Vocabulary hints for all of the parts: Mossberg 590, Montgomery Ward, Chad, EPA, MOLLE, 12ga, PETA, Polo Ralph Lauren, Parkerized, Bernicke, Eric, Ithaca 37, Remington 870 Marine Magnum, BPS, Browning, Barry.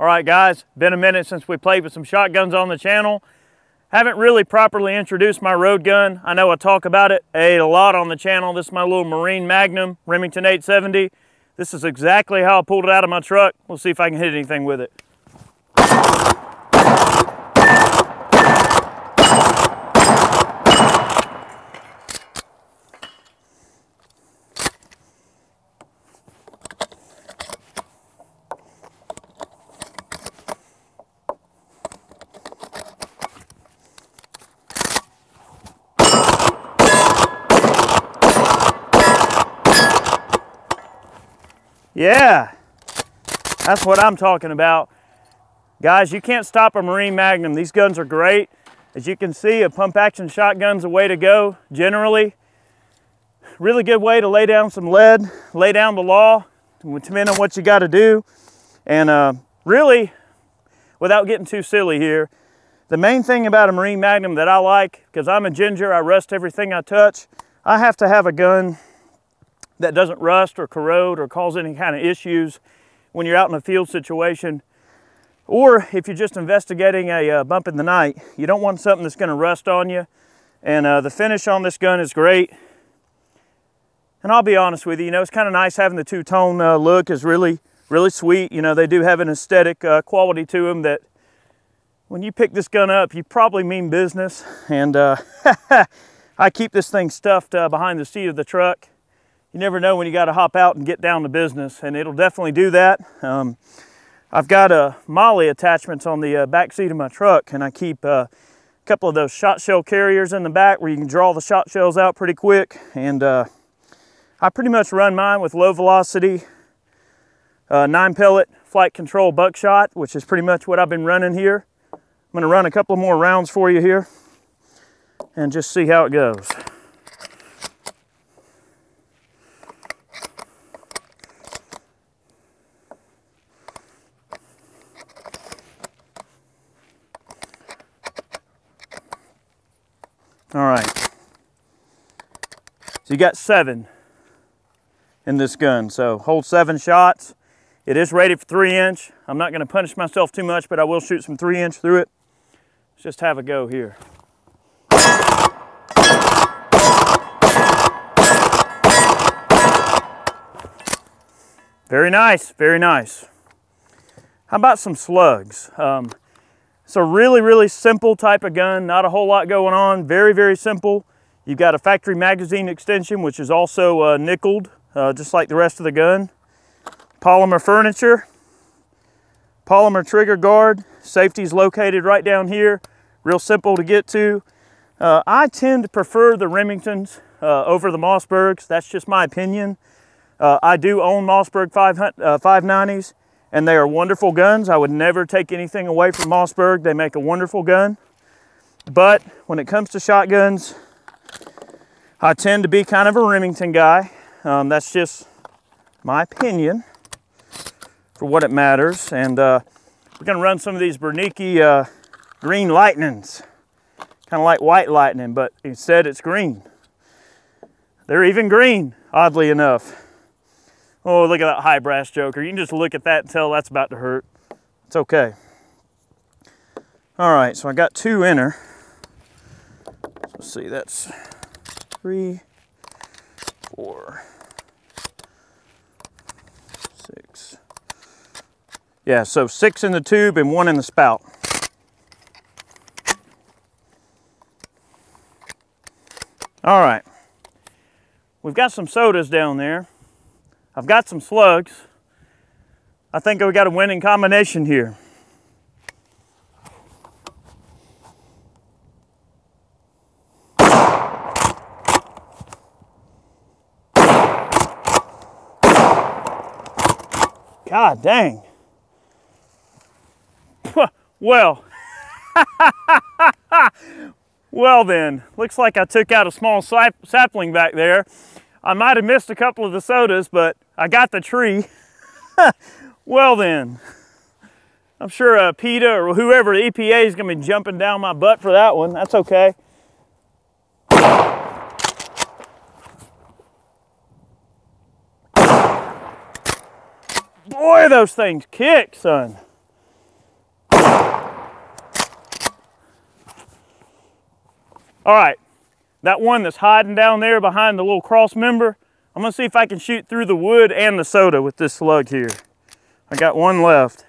All right guys, been a minute since we played with some shotguns on the channel. Haven't really properly introduced my road gun. I know I talk about it a lot on the channel. This is my little Marine Magnum, Remington 870. This is exactly how I pulled it out of my truck. We'll see if I can hit anything with it. Yeah, that's what I'm talking about. Guys, you can't stop a Marine Magnum. These guns are great. As you can see, a pump action shotgun's a way to go, generally. Really good way to lay down some lead, lay down the law, depending on what you gotta do. And really, without getting too silly here, the main thing about a Marine Magnum that I like, because I'm a ginger, I rust everything I touch, I have to have a gun that doesn't rust or corrode or cause any kind of issues when you're out in a field situation. Or if you're just investigating a bump in the night, you don't want something that's gonna rust on you. And the finish on this gun is great. And I'll be honest with you, you know, it's kind of nice having the two-tone look is really, really sweet. You know, they do have an aesthetic quality to them that when you pick this gun up, you probably mean business. And I keep this thing stuffed behind the seat of the truck. You never know when you got to hop out and get down to business, and it'll definitely do that. I've got MOLLE attachments on the back seat of my truck, and I keep a couple of those shot shell carriers in the back where you can draw the shot shells out pretty quick. And I pretty much run mine with low velocity 9-pellet flight control buckshot, which is pretty much what I've been running here. I'm going to run a couple more rounds for you here and just see how it goes. All right, so you got 7 in this gun, so hold 7 shots. It is rated for 3-inch. I'm not gonna punish myself too much, but I will shoot some 3-inch through it. Let's just have a go here. Very nice, very nice. How about some slugs? It's a really, really simple type of gun. Not a whole lot going on. Very, very simple. You've got a factory magazine extension, which is also nickeled, just like the rest of the gun. Polymer furniture, polymer trigger guard. Safety's located right down here. Real simple to get to. I tend to prefer the Remingtons over the Mossbergs. That's just my opinion. I do own Mossberg 590s. And they are wonderful guns. I would never take anything away from Mossberg. They make a wonderful gun. But when it comes to shotguns, I tend to be kind of a Remington guy. That's just my opinion for what it matters. And we're gonna run some of these Bernicke green lightnings. Kind of like white lightning, but instead it's green. They're even green, oddly enough. Oh, look at that high brass joker. You can just look at that and tell that's about to hurt. It's okay. All right, so I got 2 in her. Let's see, that's 3, 4, 6. Yeah, so 6 in the tube and 1 in the spout. All right, we've got some sodas down there. I've got some slugs. I think we got a winning combination here. God dang. Well, well then, looks like I took out a small sapling back there. I might have missed a couple of the sodas, but I got the tree. Well then, I'm sure PETA or whoever, the EPA is gonna be jumping down my butt for that one. That's okay. Boy, those things kick, son. All right, that one that's hiding down there behind the little cross member, I'm gonna see if I can shoot through the wood and the soda with this slug here. I got one left.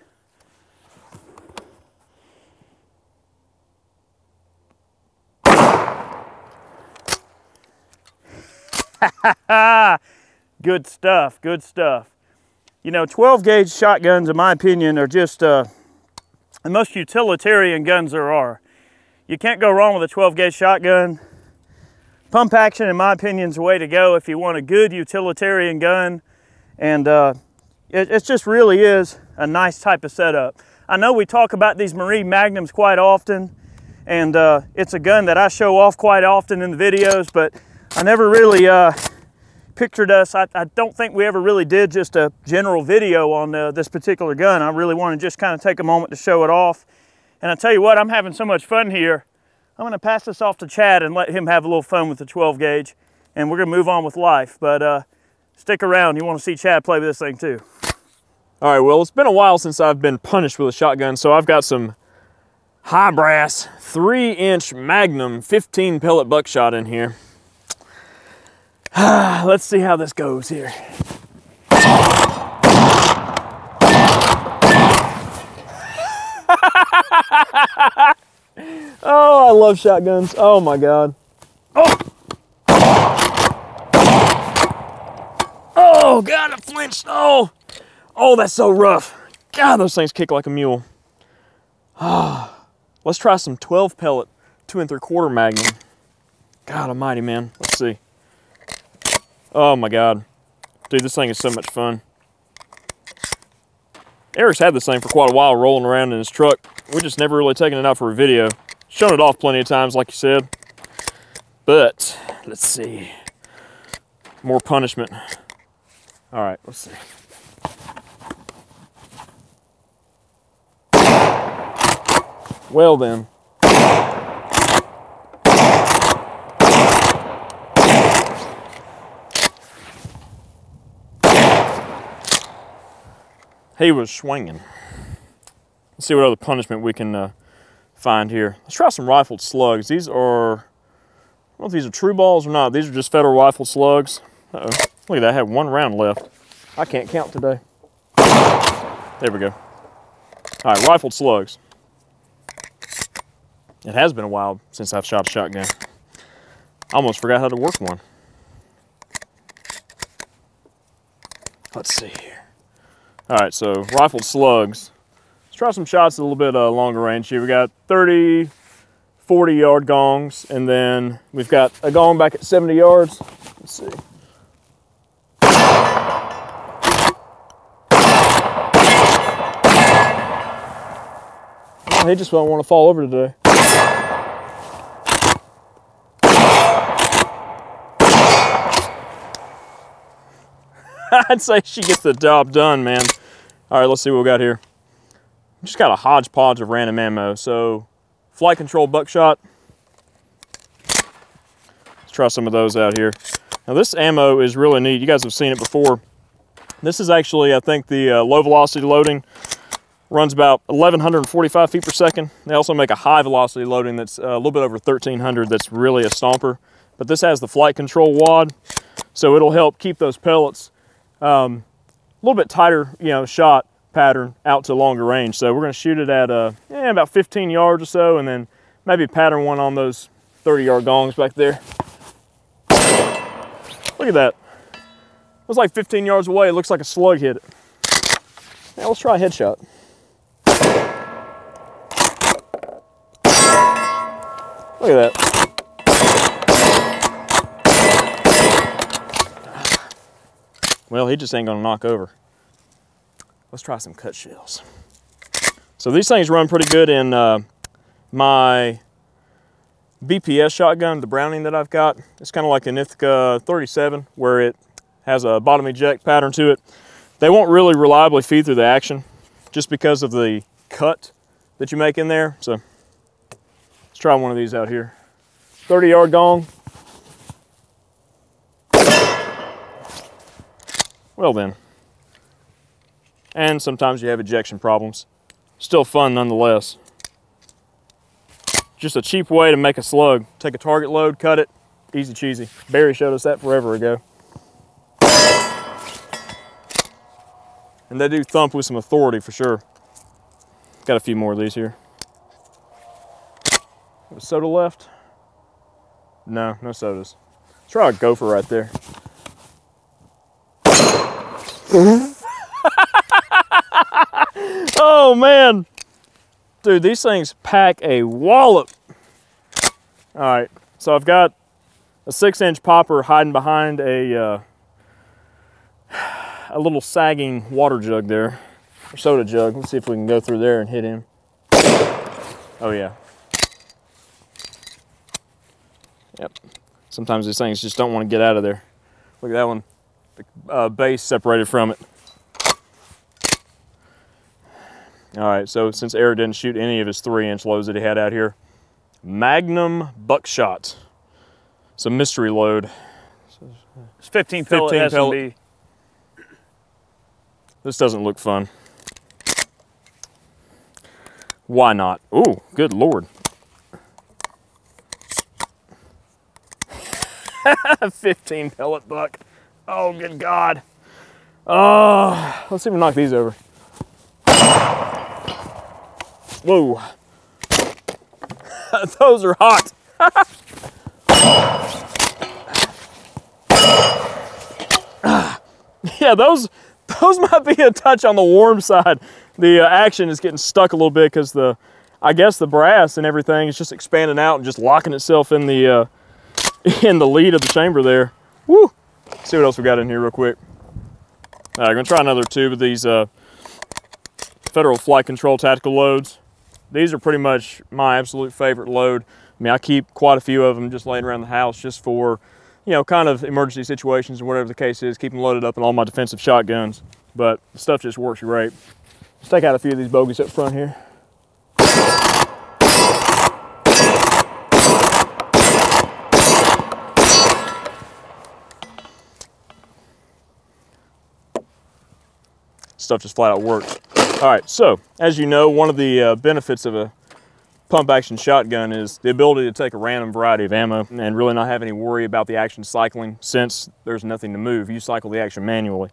Good stuff, good stuff. You know, 12 gauge shotguns, in my opinion, are just the most utilitarian guns there are. You can't go wrong with a 12 gauge shotgun. Pump action, in my opinion, is the way to go if you want a good utilitarian gun. And it just really is a nice type of setup. I know we talk about these Marine Magnums quite often, and it's a gun that I show off quite often in the videos, but I never really pictured us. I don't think we ever really did just a general video on this particular gun. I really want to just kind of take a moment to show it off. And I tell you what, I'm having so much fun here. I'm going to pass this off to Chad and let him have a little fun with the 12 gauge. And we're going to move on with life. But stick around. You want to see Chad play with this thing too. All right, well, it's been a while since I've been punished with a shotgun. So I've got some high brass 3-inch Magnum 15 pellet buckshot in here. Let's see how this goes here. Oh, I love shotguns. Oh my God. Oh! Oh God, I flinched. Oh! Oh, that's so rough. God, those things kick like a mule. Oh. Let's try some 12 pellet, 2 3/4 Magnum. God almighty, man. Let's see. Oh my God. Dude, this thing is so much fun. Eric's had this thing for quite a while rolling around in his truck. We're just never really taking it out for a video. Shown it off plenty of times, like you said. But, let's see. More punishment. All right, let's see. Well then. He was swinging. Let's see what other punishment we can find here. Let's try some rifled slugs. These are, I don't know if these are true balls or not. These are just Federal rifle slugs. Uh-oh, look at that, I have one round left. I can't count today. There we go. All right, rifled slugs. It has been a while since I've shot a shotgun. I almost forgot how to work one. Let's see here. All right, so rifled slugs. Let's try some shots a little bit longer range here. We got 30, 40 yard gongs, and then we've got a gong back at 70 yards. Let's see. He just won't want to fall over today. I'd say she gets the job done, man. All right, let's see what we got here. Just got a hodgepodge of random ammo. So, flight control buckshot. Let's try some of those out here. Now, this ammo is really neat. You guys have seen it before. This is actually, I think, the low velocity loading. Runs about 1,145 feet per second. They also make a high velocity loading that's a little bit over 1,300. That's really a stomper. But this has the flight control wad, so it'll help keep those pellets a little bit tighter, you know, shot pattern out to longer range. So we're going to shoot it at about 15 yards or so, and then maybe pattern one on those 30-yard gongs back there. Look at that. It was like 15 yards away. It looks like a slug hit it. Now let's try a headshot. Look at that. Well, he just ain't gonna knock over. Let's try some cut shells. So these things run pretty good in my BPS shotgun, the Browning that I've got. It's kind of like an Ithaca 37, where it has a bottom eject pattern to it. They won't really reliably feed through the action just because of the cut that you make in there. So let's try one of these out here. 30-yard gong. Well then, and sometimes you have ejection problems. Still fun nonetheless. Just a cheap way to make a slug. Take a target load, cut it, easy cheesy. Barry showed us that forever ago. And they do thump with some authority for sure. Got a few more of these here. Got a soda left? No, no sodas. Let's try a gopher right there. Oh man. Dude, these things pack a wallop. All right, so I've got a 6-inch popper hiding behind a little sagging water jug there, or soda jug. Let's see if we can go through there and hit him. Oh yeah. Yep. Sometimes these things just don't want to get out of there. Look at that one. The base separated from it. All right, so since Eric didn't shoot any of his 3-inch loads that he had out here, Magnum Buckshot. It's a mystery load. It's 15 pellet S&B. This doesn't look fun. Why not? Ooh, good Lord. 15 pellet buck. Oh, good God. Oh, let's see if we knock these over. Whoa. Those are hot. Yeah, those might be a touch on the warm side. The action is getting stuck a little bit because I guess the brass and everything is just expanding out and just locking itself in the lead of the chamber there. Woo! See what else we got in here real quick. All right, I'm gonna try another tube of these Federal Flight Control Tactical Loads. These are pretty much my absolute favorite load. I mean, I keep quite a few of them just laying around the house just for, you know, kind of emergency situations or whatever the case is, keep them loaded up in all my defensive shotguns. But the stuff just works great. Let's take out a few of these bogies up front here. Stuff just flat out works. All right, so as you know, one of the benefits of a pump action shotgun is the ability to take a random variety of ammo and really not have any worry about the action cycling since there's nothing to move. You cycle the action manually.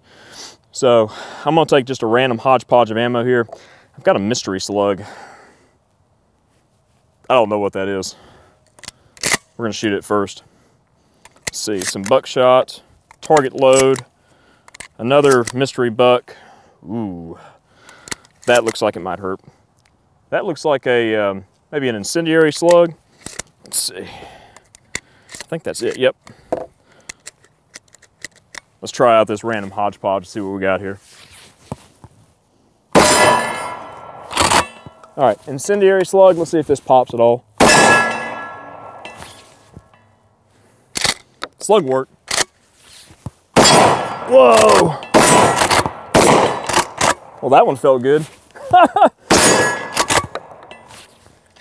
So I'm gonna take just a random hodgepodge of ammo here. I've got a mystery slug. I don't know what that is. We're gonna shoot it first. Let's see, some buckshot, target load, another mystery buck. Ooh. That looks like it might hurt. That looks like a, maybe an incendiary slug. Let's see. I think that's it, yep. Let's try out this random hodgepodge to see what we got here. All right, incendiary slug. Let's see if this pops at all. Slug work. Whoa! Well, that one felt good.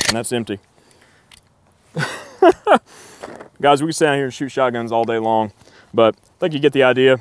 And that's empty. Guys, we can sit out here and shoot shotguns all day long, but I think you get the idea.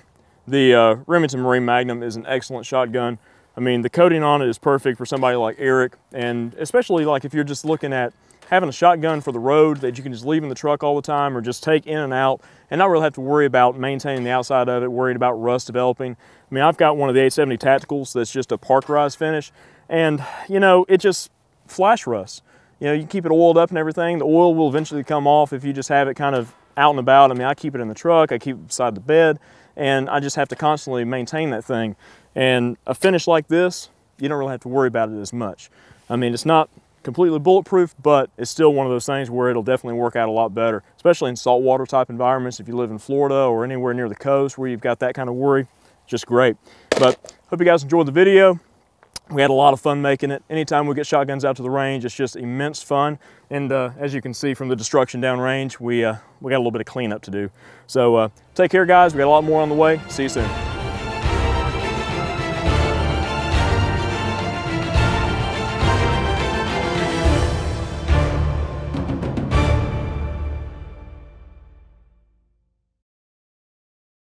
The Remington Marine Magnum is an excellent shotgun. I mean, the coating on it is perfect for somebody like Eric, and especially like if you're just looking at having a shotgun for the road that you can just leave in the truck all the time or just take in and out and not really have to worry about maintaining the outside of it, worried about rust developing. I mean, I've got one of the 870 Tacticals that's just a parkerized finish, and you know, it just flash rusts. You know, you keep it oiled up and everything, the oil will eventually come off if you just have it kind of out and about. I mean, I keep it in the truck, I keep it beside the bed, and I just have to constantly maintain that thing. And a finish like this, you don't really have to worry about it as much. I mean, it's not completely bulletproof, but it's still one of those things where it'll definitely work out a lot better, especially in saltwater type environments. If you live in Florida or anywhere near the coast where you've got that kind of worry, just great. But hope you guys enjoyed the video. We had a lot of fun making it. Anytime we get shotguns out to the range, it's just immense fun. And as you can see from the destruction downrange, we got a little bit of cleanup to do. So take care, guys. We got a lot more on the way. See you soon.